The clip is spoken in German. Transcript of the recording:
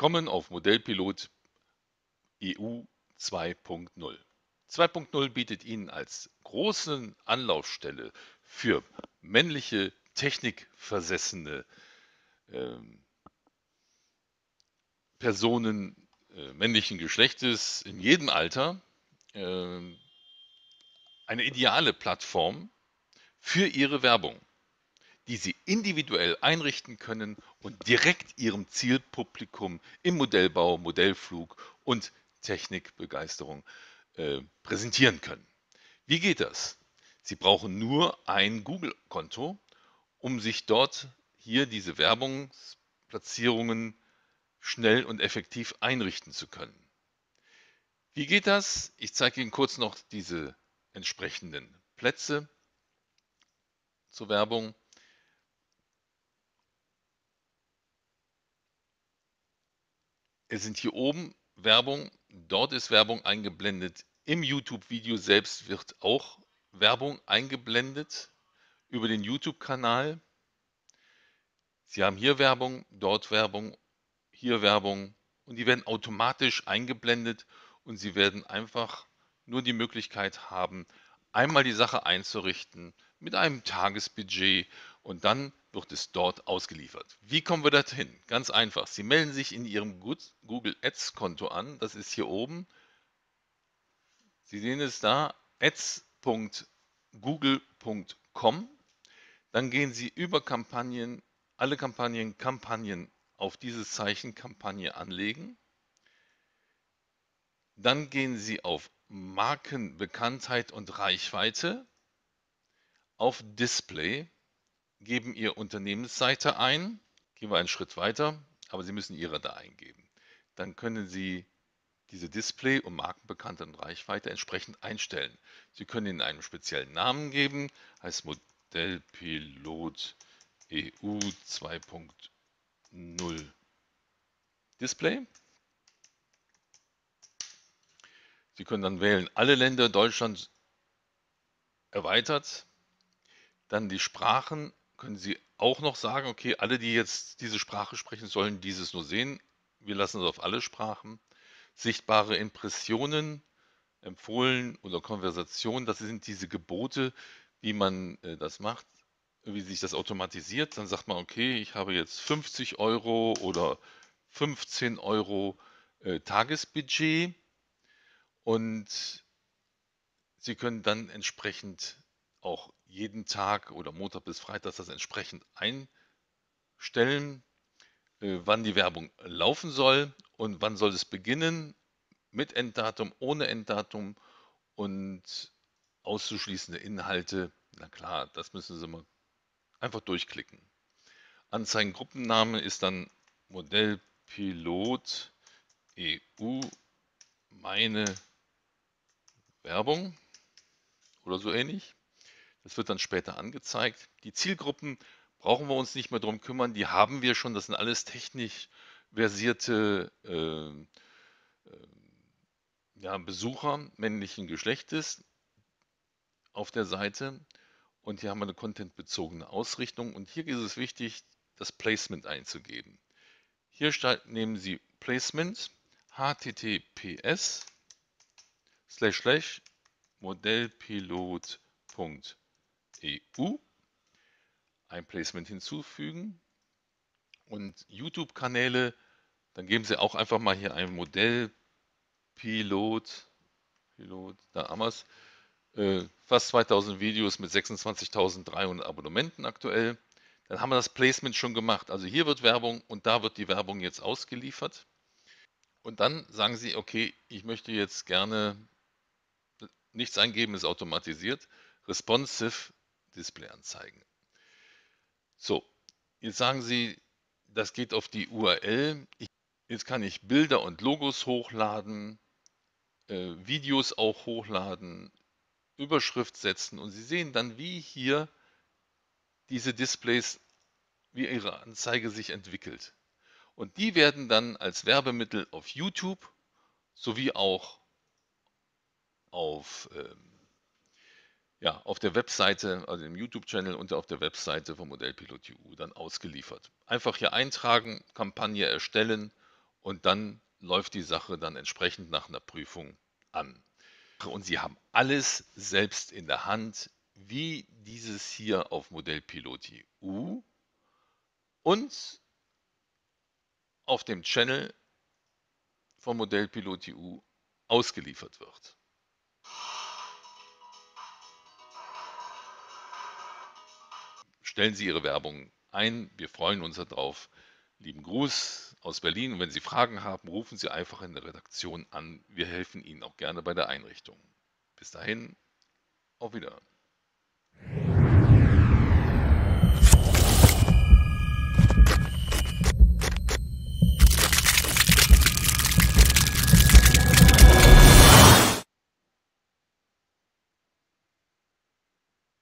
Willkommen auf Modellpilot EU 2.0. 2.0 bietet Ihnen als große Anlaufstelle für männliche, technikversessene Personen männlichen Geschlechtes in jedem Alter eine ideale Plattform für Ihre Werbung, die Sie individuell einrichten können und direkt Ihrem Zielpublikum im Modellbau, Modellflug und Technikbegeisterung präsentieren können. Wie geht das? Sie brauchen nur ein Google-Konto, um sich dort hier diese Werbungsplatzierungen schnell und effektiv einrichten zu können. Wie geht das? Ich zeige Ihnen kurz noch diese entsprechenden Plätze zur Werbung. Es sind hier oben Werbung, dort ist Werbung eingeblendet. Im YouTube-Video selbst wird auch Werbung eingeblendet über den YouTube-Kanal. Sie haben hier Werbung, dort Werbung, hier Werbung und die werden automatisch eingeblendet und Sie werden einfach nur die Möglichkeit haben, einmal die Sache einzurichten mit einem Tagesbudget und dann wird es dort ausgeliefert. Wie kommen wir dorthin? Ganz einfach. Sie melden sich in Ihrem Google Ads Konto an. Das ist hier oben. Sie sehen es da, ads.google.com. Dann gehen Sie über Kampagnen, alle Kampagnen, auf dieses Zeichen Kampagne anlegen. Dann gehen Sie auf Markenbekanntheit und Reichweite, auf Display, geben Ihre Unternehmensseite ein, gehen wir einen Schritt weiter, aber Sie müssen Ihre da eingeben. Dann können Sie diese Display- und Markenbekanntheit und Reichweite entsprechend einstellen. Sie können Ihnen einen speziellen Namen geben, heißt Modellpilot EU 2.0 Display. Sie können dann wählen, alle Länder, Deutschland erweitert. Dann die Sprachen, können Sie auch noch sagen, okay, alle, die jetzt diese Sprache sprechen, sollen dieses nur sehen. Wir lassen es auf alle Sprachen. Sichtbare Impressionen, empfohlen oder Konversation, das sind diese Gebote, wie man das macht, wie sich das automatisiert. Dann sagt man, okay, ich habe jetzt 50 Euro oder 15 Euro Tagesbudget. Und Sie können dann entsprechend auch jeden Tag oder Montag bis Freitag das entsprechend einstellen, wann die Werbung laufen soll und wann soll es beginnen, mit Enddatum, ohne Enddatum und auszuschließende Inhalte. Na klar, das müssen Sie mal einfach durchklicken. Anzeigengruppenname ist dann Modellpilot EU meine Werbung oder so ähnlich. Das wird dann später angezeigt. Die Zielgruppen brauchen wir uns nicht mehr drum kümmern, die haben wir schon, das sind alles technisch versierte Besucher männlichen Geschlechtes auf der Seite und hier haben wir eine contentbezogene Ausrichtung und hier ist es wichtig, das Placement einzugeben. Hier nehmen Sie Placement https://modellpilot.eu, ein Placement hinzufügen und YouTube-Kanäle, dann geben Sie auch einfach mal hier ein Modellpilot, da haben wir es, fast 2000 Videos mit 26.300 Abonnenten aktuell, dann haben wir das Placement schon gemacht, also hier wird Werbung und da wird die Werbung jetzt ausgeliefert und dann sagen Sie, okay, ich möchte jetzt gerne nichts eingeben, ist automatisiert, Responsive Display anzeigen. So, jetzt sagen Sie, das geht auf die URL. Jetzt kann ich Bilder und Logos hochladen, Videos auch hochladen, Überschrift setzen und Sie sehen dann, wie hier diese Displays, wie Ihre Anzeige sich entwickelt. Und die werden dann als Werbemittel auf YouTube sowie auch auf auf der Webseite, also im YouTube-Channel und auf der Webseite von Modellpilot EU dann ausgeliefert. Einfach hier eintragen, Kampagne erstellen Und dann läuft die Sache dann entsprechend nach einer Prüfung an. Und Sie haben alles selbst in der Hand, wie dieses hier auf Modellpilot EU und auf dem Channel von Modellpilot EU ausgeliefert wird. Stellen Sie Ihre Werbung ein. Wir freuen uns darauf. Lieben Gruß aus Berlin. Und wenn Sie Fragen haben, rufen Sie einfach in der Redaktion an. Wir helfen Ihnen auch gerne bei der Einrichtung. Bis dahin, auf Wiedersehen.